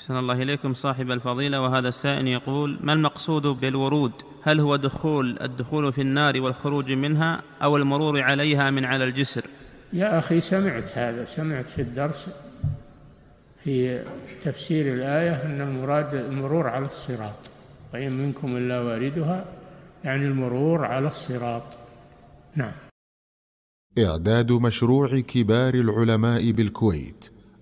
أحسن الله إليكم صاحب الفضيلة. وهذا السائل يقول: ما المقصود بالورود؟ هل هو الدخول في النار والخروج منها، أو المرور عليها من على الجسر؟ يا أخي سمعت هذا، سمعت في الدرس في تفسير الآية أن المراد المرور على الصراط، وإن منكم إلا واردها، يعني المرور على الصراط. نعم. إعداد مشروع كبار العلماء بالكويت